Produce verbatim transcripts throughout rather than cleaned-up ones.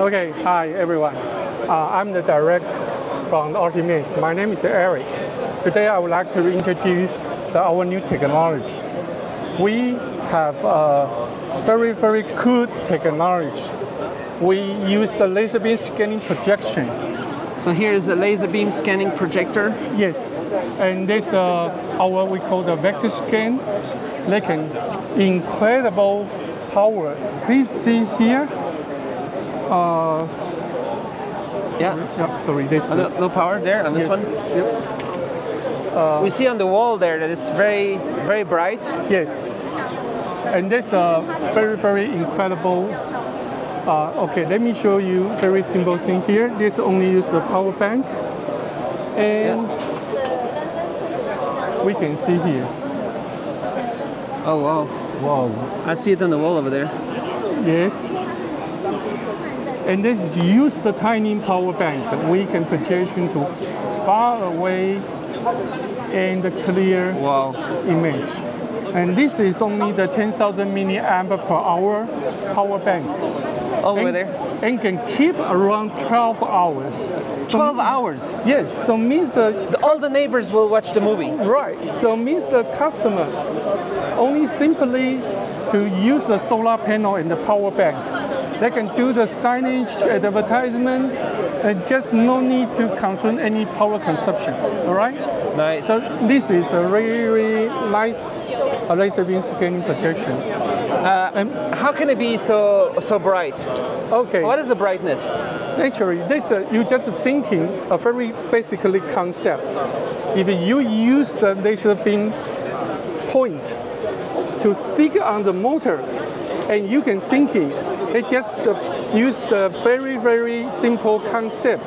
Okay, hi everyone. Uh, I'm the director from Ultimems. My name is Eric. Today I would like to introduce the, our new technology. We have a very, very cool technology. We use the laser beam scanning projection. So here is a laser beam scanning projector? Yes, and this uh, our we call the Vex scan. They can incredible power. Please see here. Uh, yeah. yeah. Sorry, this. A little, little power there on this yes. one. Yep. Uh, we see on the wall there that it's very, very bright. Yes. And this uh, very, very incredible. Uh, okay, let me show you very simple thing here. This only uses the power bank, and yeah. we can see here. Oh wow! Wow! I see it on the wall over there. Yes. And this is use the tiny power bank. We can projection to far away and clear wow. image. And this is only the ten thousand milliamp per hour power bank. All the way there. And can keep around twelve hours. So twelve hours? Yes, so means the... All the neighbors will watch the movie. Right, so means the customer only simply to use the solar panel and the power bank. They can do the signage, advertisement, and just no need to concern any power consumption, all right? Nice. So this is a really nice laser beam scanning projection. Uh, um, how can it be so so bright? Okay. What is the brightness? Actually, that's a, you're just thinking a very basically concept. If you use the laser beam point to stick on the motor, and you can think it, they just use the very, very simple concept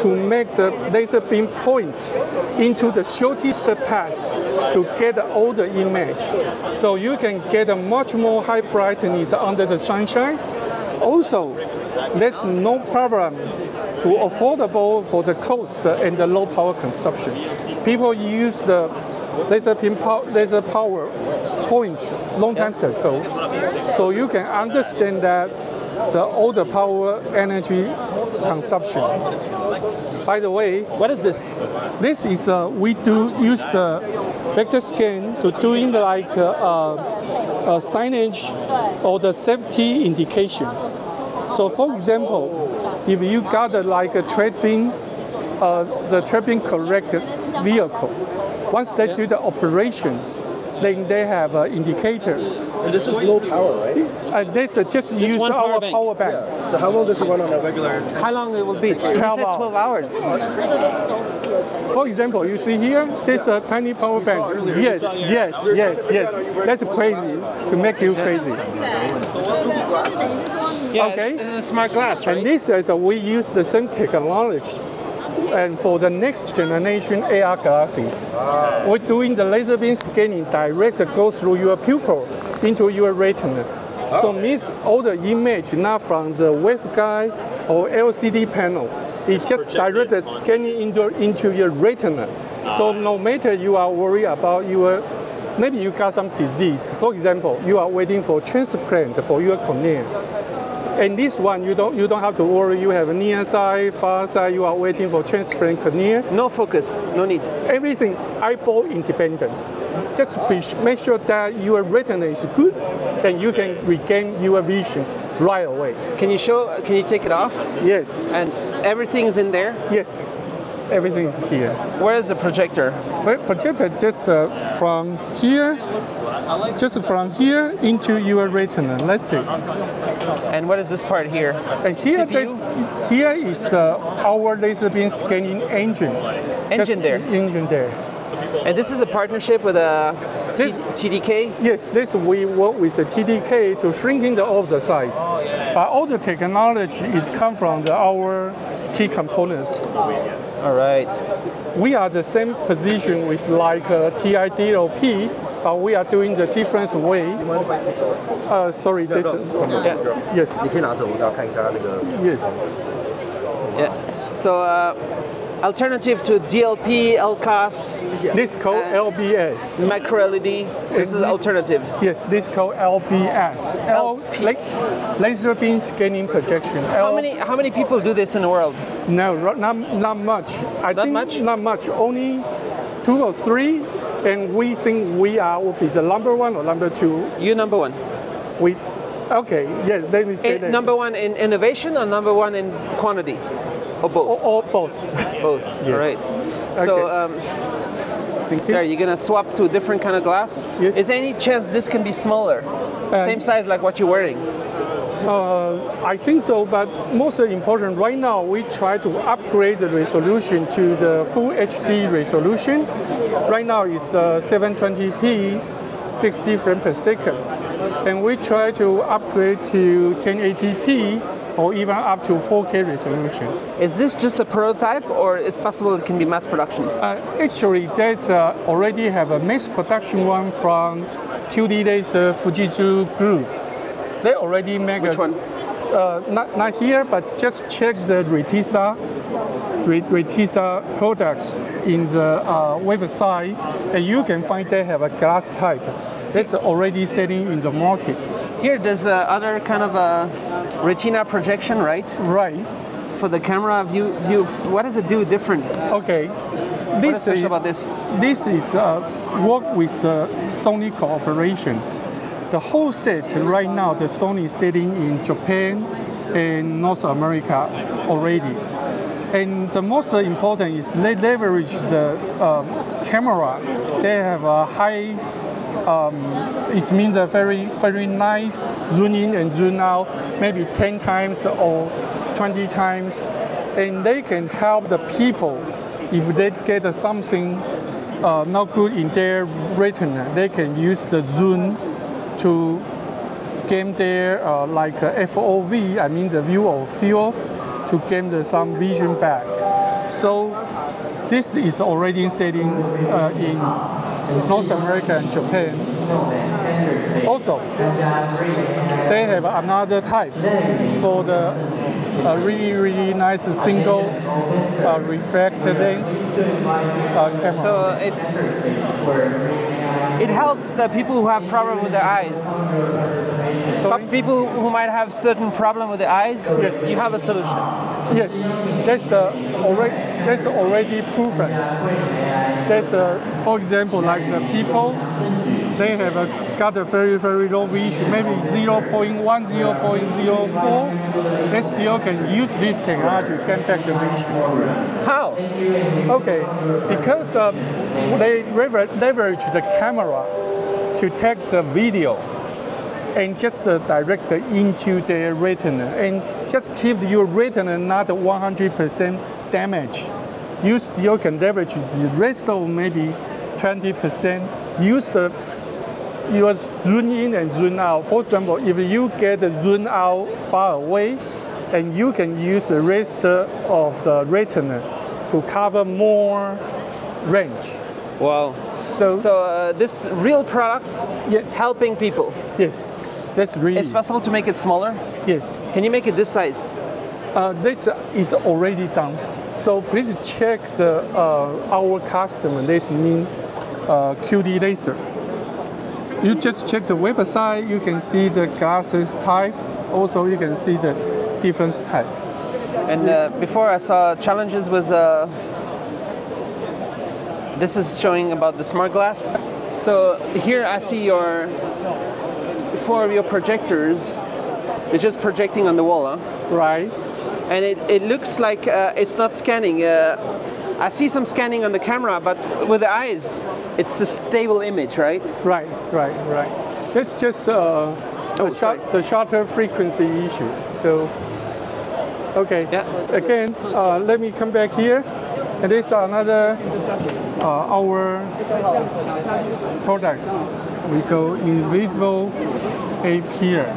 to make the laser beam point into the shortest path to get all the image. So you can get a much more high brightness under the sunshine. Also, there's no problem to affordable for the cost and the low power consumption. People use the laser beam power, laser power point long time ago. So you can understand that the older power energy consumption. By the way, what is this? This is uh, we do use the vector scan to doing like uh, uh, signage or the safety indication. So for example, if you got uh, like a trapping, uh, the trapping corrected vehicle, once they yeah. do the operation, then they have an indicator. And this is low power, right? And this is just, just use power our bank. power bank. Yeah. So how long does it run on a regular? How long it will be? twelve hours. twelve hours. For example, you see here, this yeah. a tiny power we bank. Earlier, yes, yes, yes, yes. That's crazy to make you yeah. crazy. Yeah, okay. It's, it's a smart glass, right? And this is a, we use the same technology. And for the next generation A R glasses, wow. we're doing the laser beam scanning direct go through your pupil into your retina. Oh. So means all the image not from the waveguide or L C D panel. It's just direct scanning into, into your retina. Ah. So no matter you are worried about your, maybe you got some disease. For example, you are waiting for transplant for your cornea. And this one, you don't you don't have to worry. You have near side, far side. You are waiting for transplant cornea. No focus, no need. Everything eyeball independent. Just make sure that your retina is good, and you can regain your vision right away. Can you show? Can you take it off? Yes. And everything is in there. Yes. Everything is here. Where is the projector? Well, projector just uh, from here, just from here into your retina. Let's see. And what is this part here? And here, the, here is the our laser beam scanning engine. Engine just there. Engine there. And this is a partnership with a this, T D K. Yes, this we work with the T D K to shrinking the of the size. Oh, yeah. But all the technology is come from the, our key components. All right. We are the same position with like uh, T I D L P, but we are doing the different way. Uh, sorry, this. Yeah. Yes. Yes. Yeah. So uh, alternative to D L P, L C O S. This called L B S. Micro L E D. This is alternative. Yes, this called L B S. L la laser beam scanning projection. L how many how many people do this in the world? No, not not much. I not think much. Not much. Only two or three, and we think we are will be the number one or number two. You number one. We. Okay, yes, let me say that. Number one in innovation or number one in quantity? Or both? Or, or both. Both, yes. All right. Okay. So, um, Thank you. There, you're going to swap to a different kind of glass? Yes. Is there any chance this can be smaller? Uh, Same size like what you're wearing? Uh, I think so, but most important, right now we try to upgrade the resolution to the full H D resolution. Right now it's uh, seven twenty p, sixty frames per second. And we try to upgrade to ten eighty p or even up to four K resolution. Is this just a prototype or is possible it can be mass production? Uh, actually, that's uh, already have a mass production one from Q D Laser Fujitsu Group. They already make Which a, one? Uh, not, not here, but just check the Retisa, Retisa products in the uh, website, and you can find they have a glass type. That's already selling in the market. Here, there's uh, other kind of a retina projection, right? Right. For the camera view, view what does it do different? Okay. What is special about this? This is uh, work with the Sony cooperation. The whole set right now, the Sony is selling in Japan and North America already. And the most important is they leverage the um, camera. They have a high Um, it means a very, very nice zoom in and zoom out, maybe ten times or twenty times, and they can help the people if they get something uh, not good in their retina. They can use the zoom to gain their uh, like uh, F O V, I mean the view of field, to gain the, some vision back. So this is already selling uh, in North America and Japan. Also, they have another type for the uh, really, really nice single uh, refractor lens uh, camera. So it's it helps the people who have problem with their eyes. Sorry? People who might have certain problem with their eyes, yes. You have a solution. Yes, that's uh, already that's already proven. That's uh, for example, like the people, they have uh, got a very very low vision, maybe zero point one, zero point zero four. They still can use this technology to get back the vision. How? Okay, because um, they leverage the camera to take the video and just uh, direct uh, into their retina and just keep your retina not one hundred percent damaged. You still can leverage the rest of maybe twenty percent. Use the your zoom in and zoom out. For example, if you get the zoom out far away, and you can use the rest of the retina to cover more range. Wow. So, so uh, this real product, yes, helping people. Yes, that's really. It's possible to make it smaller. Yes. Can you make it this size? Uh, that is already done. So please check the, uh, our customer, this means uh, Q D Laser. You just check the website, you can see the glasses type, also you can see the difference type. And uh, before I saw challenges with, uh, this is showing about the smart glass. So here I see your, four of your projectors, they're just projecting on the wall, huh? Right. And it, it looks like uh, it's not scanning. Uh, I see some scanning on the camera, but with the eyes, it's a stable image, right? Right, right, right. That's just uh, oh, the, shot, the shutter frequency issue. So, okay. Yeah. Again, uh, let me come back here. And this is another uh, our products. We call Invisible Ape here.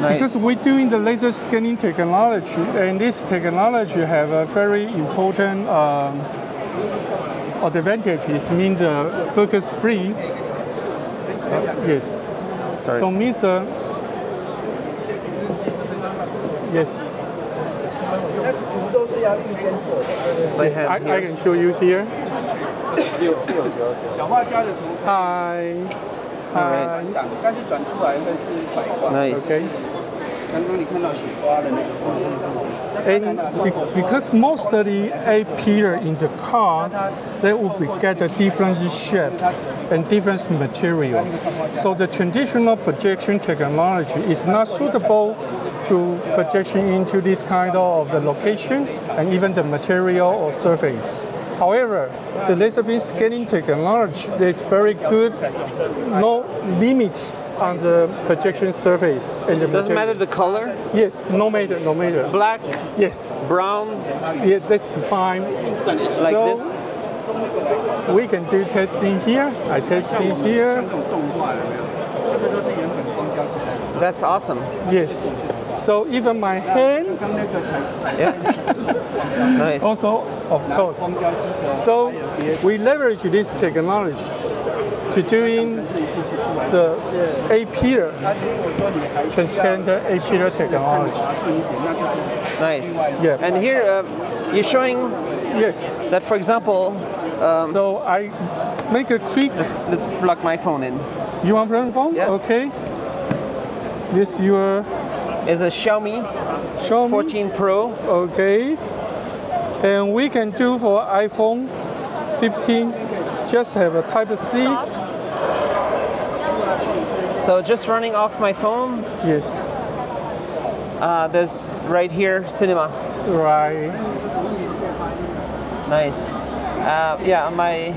Nice. Because we're doing the laser scanning technology, and this technology have a very important um, advantage. It means uh, focus free. Uh, yes. Sorry. So means uh, yes. They had I, I can show you here. Hi. Hi. Nice. Okay. And because mostly appear in the car, they will be get a different shape and different material. So the traditional projection technology is not suitable to projection into this kind of the location and even the material or surface. However, the laser beam scanning technology is very good, no limit on the projection surface. And the Doesn't material. matter the color? Yes, no matter, no matter. Black? Yes. Brown? Yeah, that's fine. Like so, this? We can do testing here. I testing here. That's awesome. Yes. So even my hand, yeah. Nice. Also, of course. So we leverage this technology to doing the A P R, transparent A P R technology. Nice. Yeah. And here uh, you're showing yes. that, for example. Um, so I make a click. Just, let's plug my phone in. You want your phone? Yeah. Okay. This your. It's a Xiaomi, Xiaomi fourteen Pro. Okay. And we can do for iPhone fifteen, just have a Type C. So just running off my phone. Yes. Uh, there's right here, cinema. Right. Nice. Uh, yeah, on my,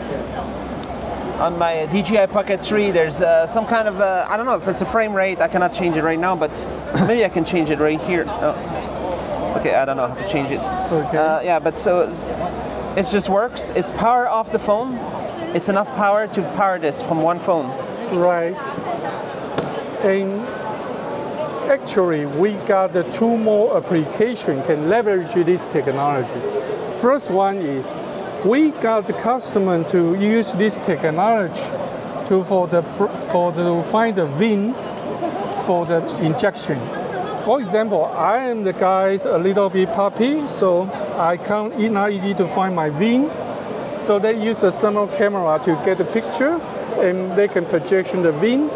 on my D J I Pocket three, there's uh, some kind of, uh, I don't know if it's a frame rate, I cannot change it right now, but maybe I can change it right here. Oh. Okay, I don't know how to change it. Okay. Uh, yeah, but so it just works. It's power off the phone. It's enough power to power this from one phone. Right. And actually, we got the two more applications can leverage this technology. First one is, we got the customer to use this technology to for the for the find the vein for the injection. For example, I am the guy a little bit puppy, so I can't. It's not easy to find my vein. So they use a thermal camera to get the picture, and they can projection the vein.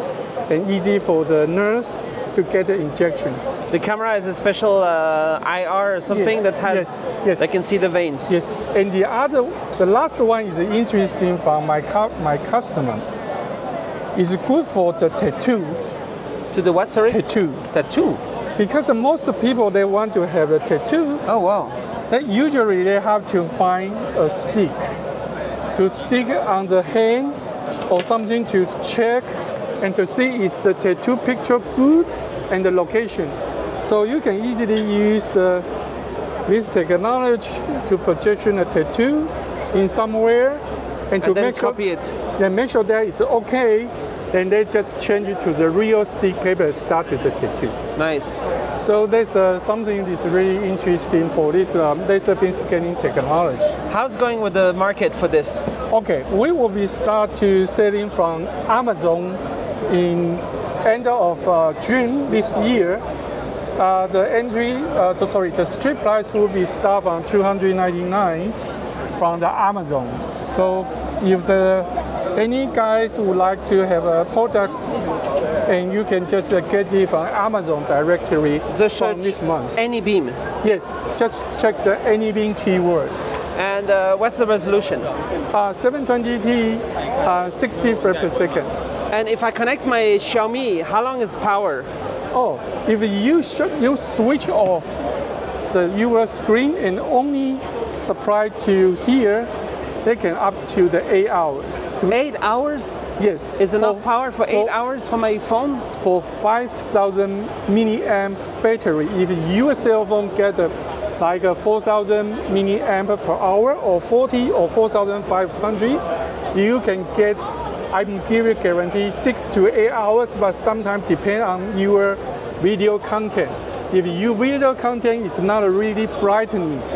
And easy for the nurse to get the injection. The camera is a special uh, I R or something yes. that has, yes. Yes. they can see the veins. Yes, and the other, the last one is interesting for my my customer. It's good for the tattoo. To the what, sorry? Tattoo. Tattoo. Because most people, they want to have a tattoo. Oh, wow. That usually they have to find a stick to stick on the hand or something to check and to see is the tattoo picture good and the location. So you can easily use the, this technology to projection a tattoo in somewhere and, and to then make copy sure, it. Then make sure that it's okay, and they just change it to the real stick paper start with the tattoo. Nice. So that's uh, something that's really interesting for this um, laser beam scanning technology. How's going with the market for this? Okay, we will be start to selling from Amazon in end of uh, June this year. Uh, the entry, uh, so sorry, the street price will be start on two hundred ninety-nine from the Amazon. So if the any guys would like to have a product, and you can just uh, get it from Amazon directory the from this month. AnyBeam. Yes, just check the AnyBeam keywords. And uh, what's the resolution? Uh, seven twenty p, uh, sixty frames per second. And if I connect my Xiaomi, how long is power? Oh, if you you switch off the U R screen and only supply to here, they can up to the eight hours. To eight hours? Yes. Is enough for, power for, for eight hours for my phone? For five thousand milliamp battery. If your cell phone get a, like a four thousand milliamp per hour or forty or four thousand five hundred, you can get, I can give you guarantee six to eight hours, but sometimes depend on your video content. If your video content is not really brightness,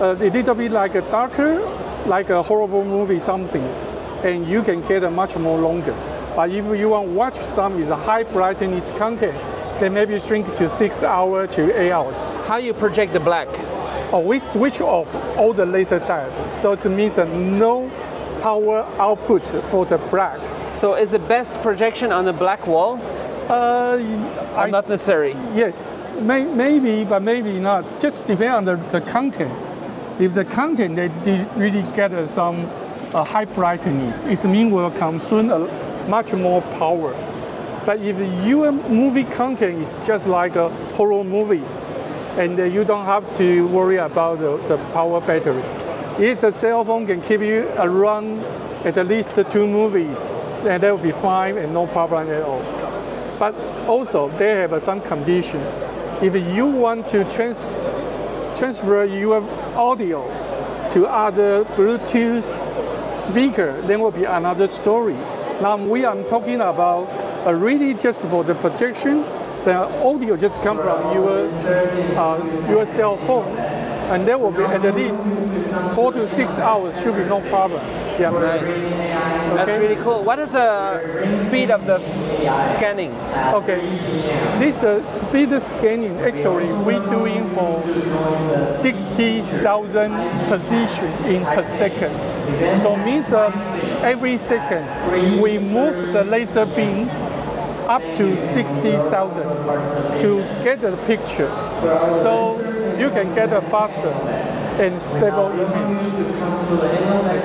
uh, a little bit like a darker, like a horrible movie, something, and you can get a much more longer. But if you want to watch some is a high brightness content, then maybe shrink to six hours to eight hours. How you project the black? uh, we switch off all the laser diodes. So it means uh, no power output for the black. So is the best projection on the black wall? Uh, or not necessary? Yes, may maybe, but maybe not. Just depend on the, the content. If the content, they really get uh, some uh, high brightness, it means will consume uh, much more power. But if your movie content is just like a horror movie, and uh, you don't have to worry about the, the power battery. If the cell phone can keep you around at least two movies, and that will be fine and no problem at all. But also, they have uh, some condition. If you want to trans transfer your audio to other Bluetooth speaker, then will be another story. Now we are talking about uh, really just for the projection, the audio just comes from your, uh, your cell phone, and there will be at least four to six hours, should be no problem. Yeah. Nice. Okay. That's really cool. What is the speed of the scanning? Okay, this uh, speed scanning, actually we're doing for sixty thousand position in per second. So means uh, every second we move the laser beam up to sixty thousand to get a picture. So you can get a faster and stable image.